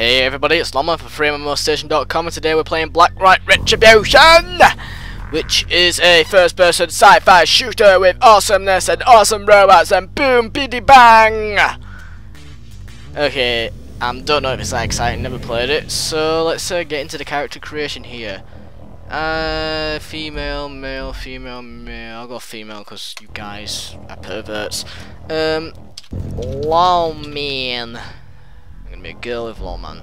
Hey everybody, it's Lomman for FreeMMOStation.com, and today we're playing Blacklight Retribution, which is a first-person sci-fi shooter with awesomeness and awesome robots and boom, biddy bang! Okay, I don't know if it's that exciting, never played it, so let's get into the character creation here. Female, male, female, male, I'll go female because you guys are perverts. Lawman. A girl with Lawman.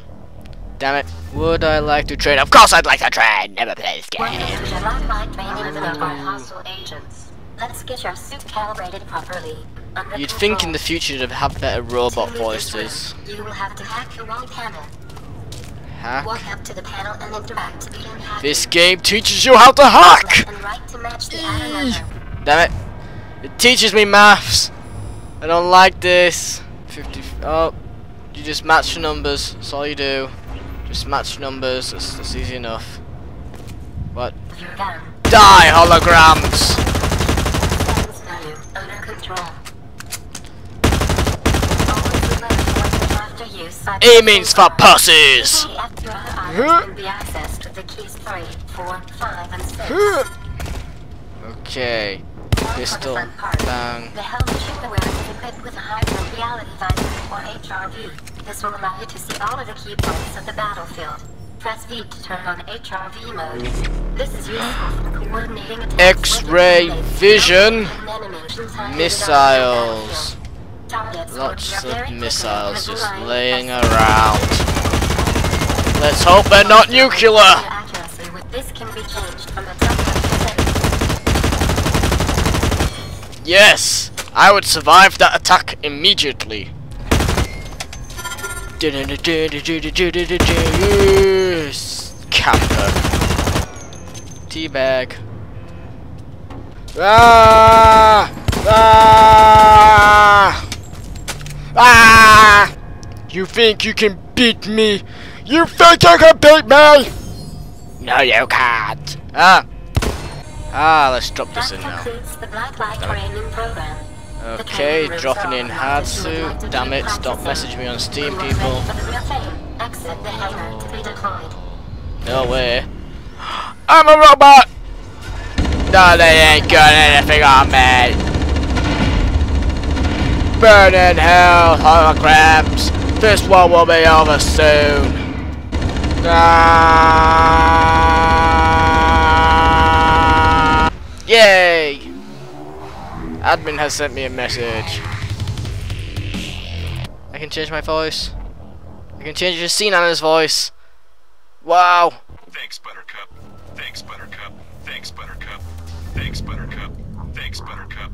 Damn it. Would I like to train? Of course I'd like to train! Never play this game! Welcome to the Blacklight training with our hostile agents. Let's get your suit calibrated properly. You'd think in the future they'd have better robot voices. You will have to hack your own panel. Hack? Walk up to the panel and interact. This game teaches you how to hack! And right to match the Damn it. It teaches me maths. I don't like this. 50... Oh. You just match the numbers, that's all you do. Just match numbers, that's easy enough. What? Die, holograms! E means for pussies! Okay. Pistol, bang. The helmet is equipped with a high-field reality visor, or HRV. This will allow you to see all of the key points of the battlefield. Press V to turn on HRV mode. This is useful for coordinating attacks. X-ray vision. Missiles. Lots of missiles just laying around. Let's hope they're not nuclear. This can be changed from the Yes! I would survive that attack immediately. Yes. Camper. Teabag. Ah! Ah! Ah! You think you can beat me? You think you can beat me? No, you can't. Ah! Let's drop this in now. Okay, dropping in hard suit. Damn it, stop messaging me on Steam, people. No way. I'm a robot! No, they ain't got anything on me. Burn in hell, holograms. This one will be over soon. Yay! Admin has sent me a message. I can change my voice. I can change the scene on his voice. Wow! Thanks, Buttercup. Thanks, Buttercup. Thanks, Buttercup. Thanks, Buttercup. Thanks, Buttercup.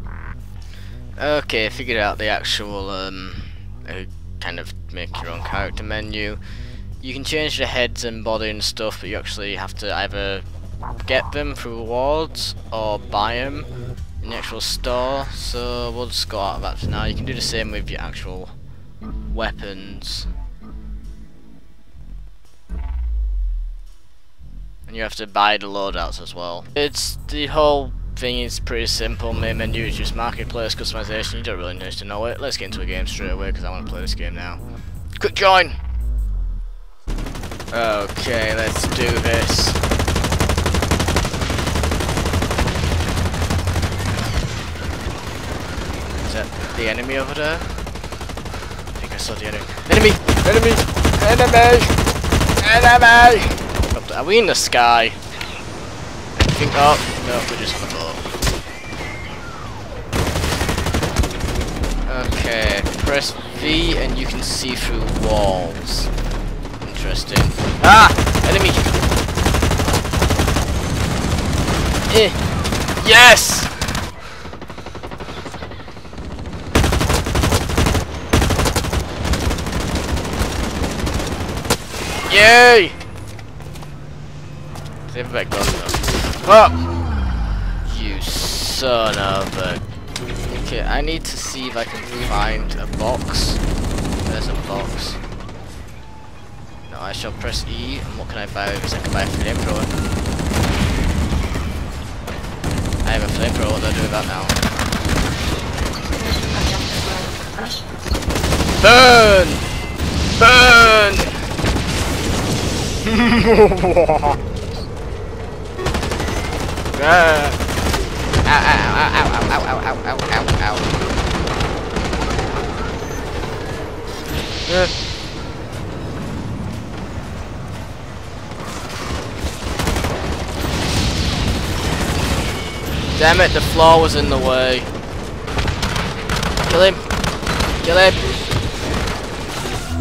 Okay, I figured out the actual kind of make your own character menu. You can change the heads and body and stuff, but you actually have to either get them through rewards or buy them in the actual store, so we'll just go out of that for now. You can do the same with your actual weapons, and you have to buy the loadouts as well. It's the whole thing is pretty simple. Main menu is just marketplace, customization. You don't really need to know it. Let's get into a game straight away because I want to play this game now. Quick join. Okay, let's do this. The enemy over there? I think I saw the enemy. Enemy! Enemy! Enemy! Enemy! Are we in the sky? I think, oh, no, we're just on the floor. Okay, press V and you can see through walls. Interesting. Ah! Enemy! Yes! Yay! They have a back gun though. Oh! You son of a... Okay, I need to see if I can find a box. There's a box. Now I shall press E, and what can I buy? Because I can buy a flamethrower. I have a flamethrower, what do I do with that now? Burn! Burn! Damn it, the floor was in the way. Kill him. Kill him.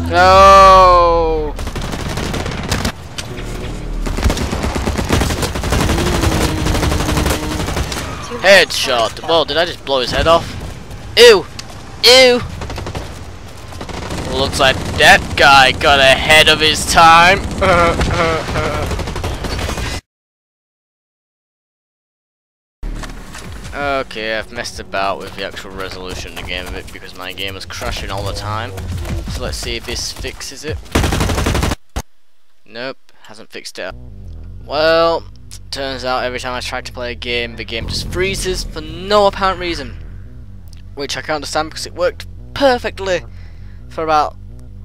No. Headshot. Well, did I just blow his head off? Ew. Ew. Looks like that guy got ahead of his time. Okay, I've messed about with the actual resolution in the game a bit because my game is crashing all the time. So let's see if this fixes it. Nope, hasn't fixed it. Well, turns out every time I try to play a game, the game just freezes for no apparent reason. Which I can't understand because it worked perfectly for about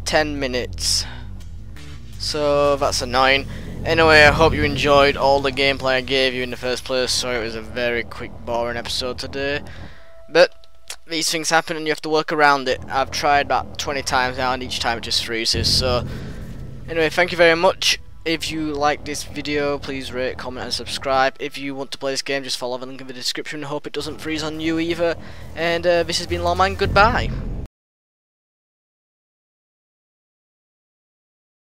10 minutes. So that's annoying. Anyway, I hope you enjoyed all the gameplay I gave you in the first place. Sorry it was a very quick, boring episode today. But these things happen and you have to work around it. I've tried about 20 times now and each time it just freezes. So anyway, thank you very much. If you like this video, please rate, comment and subscribe. If you want to play this game, just follow the link in the description. Hope it doesn't freeze on you either. And this has been Lawman. Goodbye.